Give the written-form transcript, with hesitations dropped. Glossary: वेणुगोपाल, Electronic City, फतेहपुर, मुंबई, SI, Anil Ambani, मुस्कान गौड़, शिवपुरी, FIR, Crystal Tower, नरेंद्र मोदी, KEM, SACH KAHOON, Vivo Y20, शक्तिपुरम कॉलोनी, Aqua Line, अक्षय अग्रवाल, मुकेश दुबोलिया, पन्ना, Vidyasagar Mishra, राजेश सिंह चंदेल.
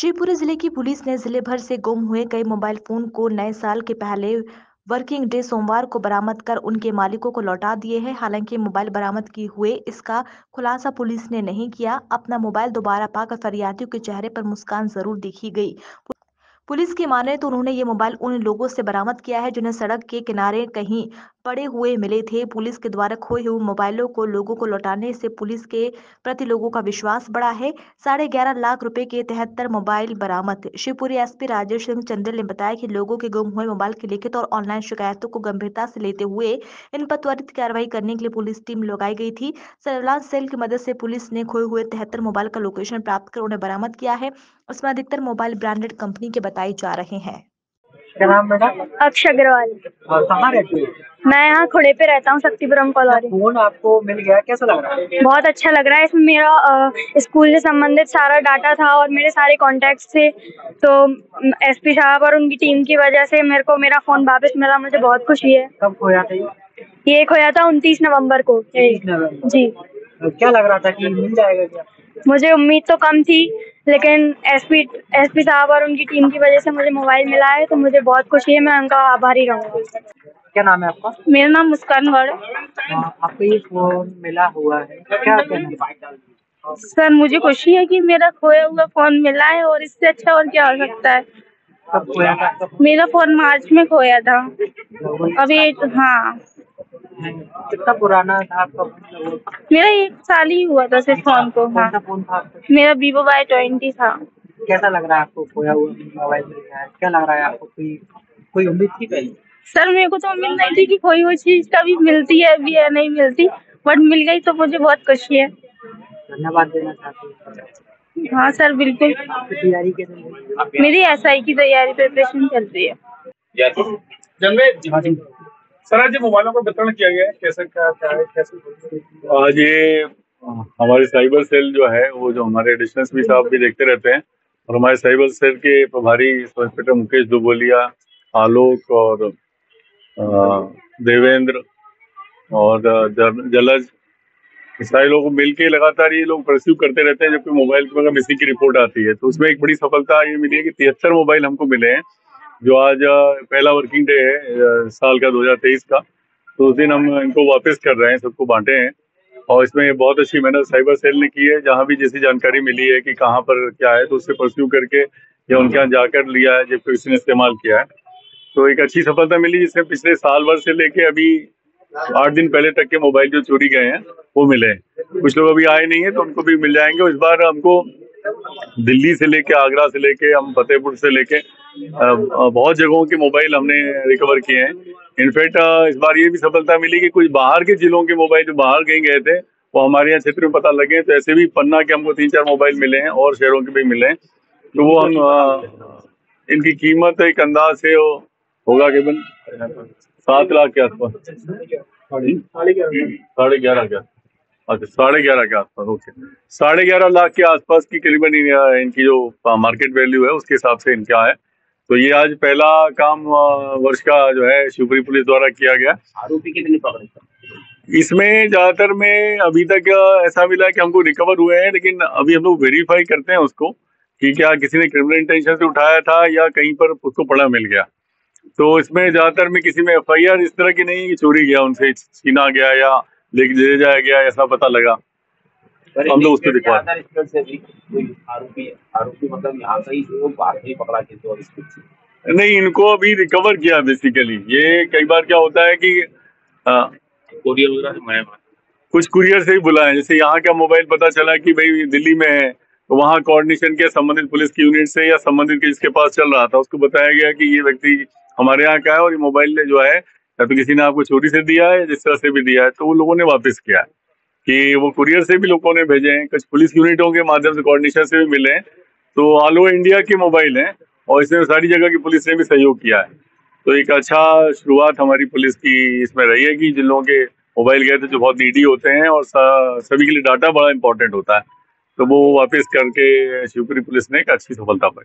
शिवपुरी जिले की पुलिस ने जिले भर से गुम हुए कई मोबाइल फोन को नए साल के पहले वर्किंग डे सोमवार को बरामद कर उनके मालिकों को लौटा दिए हैं। हालांकि मोबाइल बरामद किए हुए इसका खुलासा पुलिस ने नहीं किया। अपना मोबाइल दोबारा पाकर फरियादियों के चेहरे पर मुस्कान जरूर दिखी गई। पुलिस की माने तो उन्होंने ये मोबाइल उन लोगों से बरामद किया है जिन्हें सड़क के किनारे कहीं पड़े हुए मिले थे। पुलिस के द्वारा खोए हुए मोबाइलों को लोगों को लौटाने से पुलिस के प्रति लोगों का विश्वास बढ़ा है। 11.5 लाख रुपए के 73 मोबाइल बरामद। शिवपुरी एसपी राजेश सिंह चंदेल ने बताया कि लोगों के गुम हुए मोबाइल की लिखित और ऑनलाइन शिकायतों को गंभीरता से लेते हुए इन पर त्वरित कार्रवाई करने के लिए पुलिस टीम लगाई गई थी। सर्विलांस सेल की मदद से पुलिस ने खोए हुए 73 मोबाइल का लोकेशन प्राप्त कर उन्हें बरामद किया है। उसमें अधिकतर मोबाइल ब्रांडेड कंपनी के बताए जा रहे हैं। अक्षय अग्रवाल। कहाँ रहती है? मैं यहाँ खुड़े पे रहता हूँ, शक्तिपुरम कॉलोनी। फोन आपको मिल गया, कैसा लग रहा है? बहुत अच्छा लग रहा है। इसमें मेरा स्कूल से संबंधित सारा डाटा था और मेरे सारे कॉन्टेक्ट थे, तो एसपी साहब और उनकी टीम की वजह से मेरे को मेरा फोन वापस मिला। मुझे बहुत खुशी है। कब खोया था ये? खोया था 29 नवम्बर को। 29 नवम्बर जी। क्या लग रहा था कि मिल जाएगा क्या? मुझे उम्मीद तो कम थी, लेकिन एसपी साहब और उनकी टीम की वजह से मुझे मोबाइल मिला है, तो मुझे बहुत खुशी है। मैं उनका आभारी रहूँगा। क्या नाम है आपका? मेरा नाम मुस्कान गौड़। आपको ये फोन मिला हुआ है, क्या कहना? सर, मुझे खुशी है कि मेरा खोया हुआ फोन मिला है, और इससे अच्छा और क्या हो सकता है। कब खोया था? मेरा फोन मार्च में खोया था। अभी हाँ। कितना पुराना था आपका? मेरा 1 साल ही हुआ था सिर्फ फोन को। हाँ, फोन था आपका? मेरा Vivo Y20 था। कैसा लग रहा है आपको? खोया हुआ मोबाइल मिल गया है, क्या लग रहा है आपको? कोई उम्मीद थी कहीं? सर, मेरे को तो उम्मीद नहीं थी कि कोई वो चीज कभी मिलती है भी या नहीं मिलती, बट मिल गई तो मुझे बहुत खुशी है। धन्यवाद देना चाहती हूँ। हाँ सर, बिल्कुल। तैयारी कैसे? मेरी SI की तैयारी प्रिपरेशन चल रही है। सर, आज मोबाइलों का वितरण किया गया है, कैसे क्या? आज ये हमारे साइबर सेल जो है वो, जो हमारे एडिशनल एसपी साहब भी देखते रहते हैं, और हमारे साइबर सेल के प्रभारी इंस्पेक्टर मुकेश दुबोलिया, आलोक और देवेंद्र और जलज, सारे लोग मिलके लगातार ये लोग परस्यू करते रहते हैं। जबकि मोबाइल की मिसिंग की रिपोर्ट आती है, तो उसमें एक बड़ी सफलता ये मिली है कि 73 मोबाइल हमको मिले हैं। जो आज पहला वर्किंग डे है साल का 2023 का, तो उस दिन हम इनको वापस कर रहे हैं, सबको बांटे हैं। और इसमें बहुत अच्छी मेहनत साइबर सेल ने की है। जहाँ भी जैसी जानकारी मिली है कि कहाँ पर क्या है, तो उससे परस्यू करके या उनके यहाँ जाकर लिया है जब किसी ने इस्तेमाल किया है। तो एक अच्छी सफलता मिली, जिसमें पिछले साल भर से लेके अभी 8 दिन पहले तक के मोबाइल जो चोरी गए हैं वो मिले। कुछ लोग अभी आए नहीं है, तो उनको भी मिल जाएंगे। इस बार हमको दिल्ली से लेके, आगरा से लेके, हम फतेहपुर से लेके बहुत जगहों के मोबाइल हमने रिकवर किए हैं। इनफैक्ट इस बार ये भी सफलता मिली कि कुछ बाहर के जिलों के मोबाइल जो बाहर कहीं गए थे वो हमारे यहाँ क्षेत्र में पता लगे। तो ऐसे भी पन्ना के हमको 3-4 मोबाइल मिले हैं, और शहरों के भी मिले हैं। तो वो हम इनकी कीमत एक अंदाज से होगा केवल 7 लाख के आसपास, 11.5 के आसपास। अच्छा, 11.5 के आसपास। ओके, 11.5 लाख के आसपास की करीबन इनकी जो मार्केट वैल्यू है उसके हिसाब से इनका है। तो ये आज पहला काम वर्ष का जो है शिवपुरी पुलिस द्वारा किया गया। आरोपी कितने पकड़े? इसमें ज्यादातर में अभी तक ऐसा मिला कि हमको रिकवर हुए हैं, लेकिन अभी हम लोग वेरीफाई करते हैं उसको कि क्या किसी ने क्रिमिनल इंटेंशन से उठाया था या कहीं पर उसको पड़ा मिल गया। तो इसमें ज्यादातर में किसी में FIR इस तरह की नहीं है कि चोरी गया, उनसे छीना गया या लेके ले जाया गया, ऐसा पता लगा। हम लोग उसको रिकॉर्ड नहीं, इनको अभी रिकवर किया। बेसिकली ये कई बार क्या होता है कि कुछ कुरियर से ही बुलाए। जैसे यहाँ का मोबाइल पता चला कि भाई दिल्ली में है, तो वहाँ कोऑर्डिनेशन के संबंधित पुलिस की यूनिट से या संबंधित जिसके पास चल रहा था उसको बताया गया कि ये व्यक्ति हमारे यहाँ का है और ये मोबाइल जो है या तो किसी ने आपको चोरी से दिया है, जिस तरह से भी दिया है। तो वो लोगों ने वापस किया कि वो कुरियर से भी लोगों ने भेजे हैं, कुछ पुलिस यूनिटों के माध्यम से कोऑर्डिनेशन से भी मिले हैं। तो ऑल ओवर इंडिया के मोबाइल हैं, और इसमें सारी जगह की पुलिस ने भी सहयोग किया है। तो एक अच्छा शुरुआत हमारी पुलिस की इसमें रही है कि जिन लोगों के मोबाइल गए थे जो बहुत नीडी होते हैं और सभी के लिए डाटा बड़ा इंपॉर्टेंट होता है, तो वो वापस करके शिवपुरी पुलिस ने एक अच्छी सफलता पाई।